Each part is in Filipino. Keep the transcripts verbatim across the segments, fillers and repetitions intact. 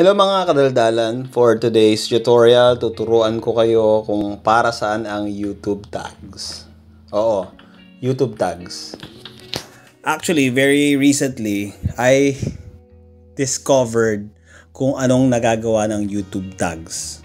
Hello mga kadaldalan, for today's tutorial, tuturuan ko kayo kung para saan ang YouTube tags. Oo, YouTube tags. Actually, very recently, I discovered kung anong nagagawa ng YouTube tags.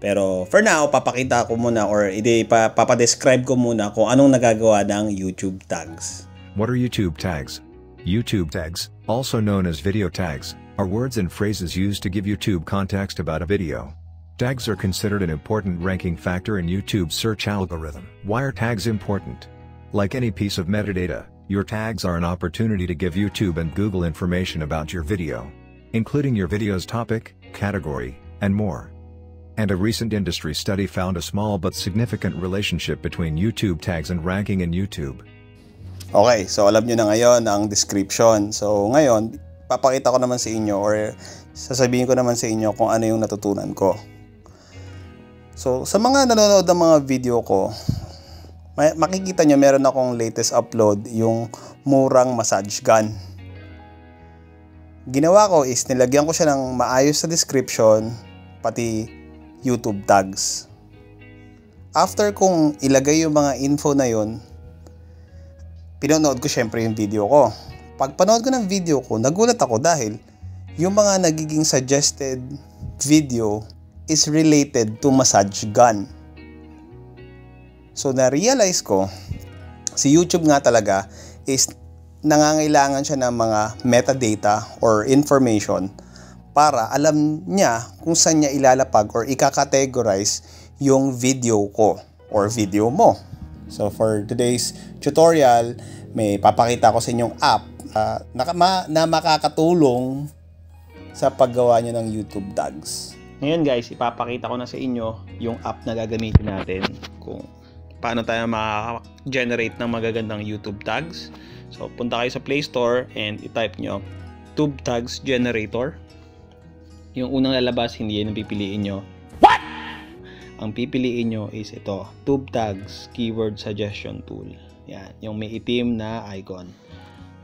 Pero for now, papakita ko muna or ide, papadescribe ko muna kung anong nagagawa ng YouTube tags. What are YouTube tags? YouTube tags, also known as video tags, are words and phrases used to give YouTube context about a video. Tags are considered an important ranking factor in YouTube's search algorithm. Why are tags important? Like any piece of metadata, your tags are an opportunity to give YouTube and Google information about your video, including your video's topic, category, and more. And a recent industry study found a small but significant relationship between YouTube tags and ranking in YouTube. Okay, so alam nyo na ngayon ang description. So ngayon, papakita ko naman sa inyo or sasabihin ko naman sa inyo kung ano yung natutunan ko. So, sa mga nanonood ng mga video ko, makikita nyo meron akong latest upload, yung murang massage gun. Ginawa ko is nilagyan ko siya ng maayos sa description, pati YouTube tags. After kong ilagay yung mga info na yun, pinonood ko syempre yung video ko. Pagpanood ko ng video ko, nagulat ako dahil yung mga nagiging suggested video is related to massage gun. So, na-realize ko, si YouTube nga talaga is nangangailangan siya ng mga metadata or information para alam niya kung saan niya ilalapag or ikakategorize yung video ko or video mo. So, for today's tutorial, may papakita ko sa inyong app Uh, na, ma, na makakatulong sa paggawa nyo ng YouTube tags. Ngayon guys, ipapakita ko na sa inyo yung app na gagamitin natin kung paano tayo ma-generate ng magagandang YouTube tags. So, punta kayo sa Play Store and itype nyo Tube Tags Generator. Yung unang lalabas, hindi yan ang pipiliin nyo. What? Ang pipiliin nyo is ito, Tube Tags Keyword Suggestion Tool. Yan, yung may itim na icon.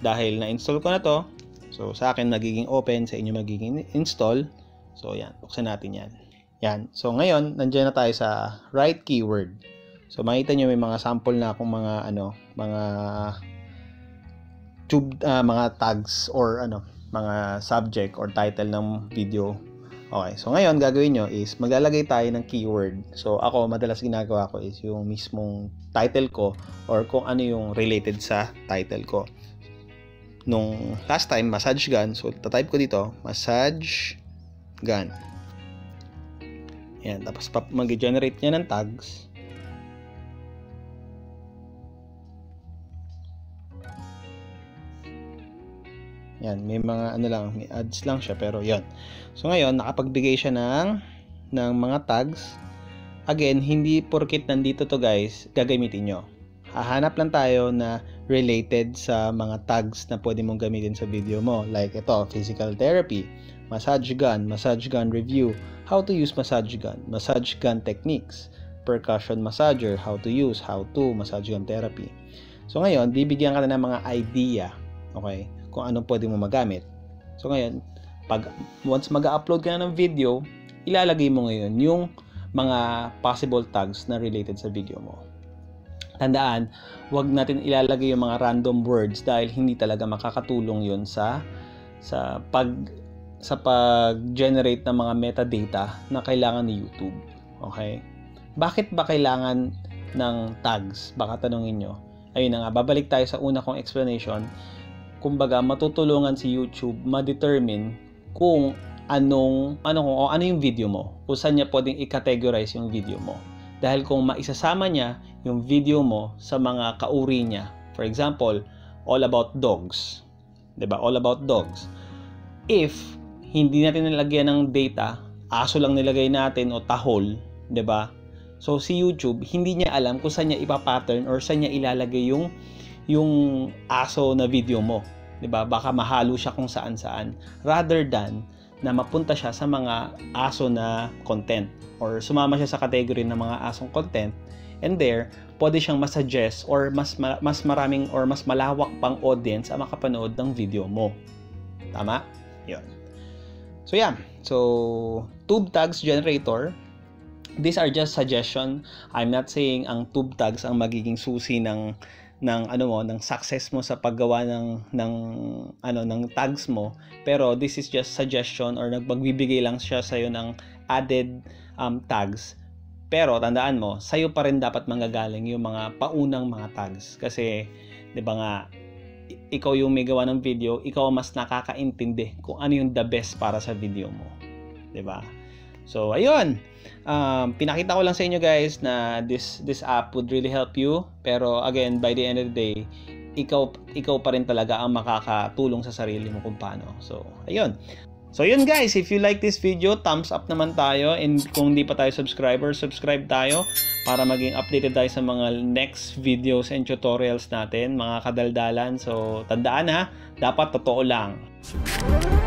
Dahil na-install ko na to, so sa akin magiging open, sa inyo magiging install. So yan, buksan natin yan. Yan. So ngayon, nandiyan na tayo sa right keyword. So makita nyo may mga sample na akong mga ano, mga tube, uh, mga tags or ano, mga subject or title ng video. Okay. So ngayon, gagawin nyo is maglalagay tayo ng keyword. So ako, madalas ginagawa ko is yung mismong title ko or kung ano yung related sa title ko. Nung last time, massage gun. So, tatype ko dito, massage gun. Ayan. Tapos, mag-generate niya ng tags. Ayan. May mga, ano lang, may ads lang siya. Pero, yon. So, ngayon, nakapagbigay siya ng, ng mga tags. Again, hindi porkit nandito to guys, gagamitin nyo. Hahanap lang tayo na related sa mga tags na pwede mong gamitin sa video mo. Like ito, physical therapy, massage gun, massage gun review, how to use massage gun, massage gun techniques, percussion massager, how to use, how to, massage gun therapy. So ngayon, bibigyan ka na ng mga idea, okay, kung anong pwede mo magamit. So ngayon, pag, once mag-upload ka na ng video, ilalagay mo ngayon yung mga possible tags na related sa video mo. Tandaan, huwag natin ilalagay yung mga random words dahil hindi talaga makakatulong yun sa sa pag sa pag-generate ng mga metadata na kailangan ni YouTube. Okay? Bakit ba kailangan ng tags? Baka tanungin nyo. Ayun na nga, babalik tayo sa una kong explanation. Kumbaga, matutulungan si YouTube ma-determine kung anong ano kung ano yung video mo. Kung saan niya pwedeng i-categorize yung video mo. Dahil kung maisasama niya yung video mo sa mga kauri niya. For example, all about dogs. Diba? All about dogs. If hindi natin nilagyan ng data, aso lang nilagay natin o tahol, diba? So si YouTube, hindi niya alam kung saan niya ipapattern or saan niya ilalagay yung yung aso na video mo. Diba? Baka mahalo siya kung saan-saan. Rather than na mapunta siya sa mga aso na content or sumama siya sa category ng mga asong content, and there, pwede siyang masuggest or mas, mas maraming or mas malawak pang audience ang makapanood ng video mo. Tama? Yun. So yeah, so tube tags generator, these are just suggestion. I'm not saying ang tube tags ang magiging susi ng ng ano mo, ng success mo sa paggawa ng ng ano ng tags mo, pero this is just suggestion or nagbibigay lang siya sa iyo ng added um, tags. Pero tandaan mo, sa iyo pa rin dapat manggagaling yung mga paunang mga tags kasi 'di ba nga ikaw yung may gawa ng video, ikaw mas nakakaintindi kung ano yung the best para sa video mo, 'di ba? So ayun, um, pinakita ko lang sa inyo guys na this this app would really help you. Pero again, by the end of the day, ikaw ikaw pa rin talaga ang makakatulong sa sarili mo kung paano. So ayun. So yun guys, if you like this video, thumbs up naman tayo, and kung di pa tayo subscriber, subscribe tayo para maging updated tayo sa mga next videos and tutorials natin, mga kadaldalan. So tandaan ha, dapat totoo lang.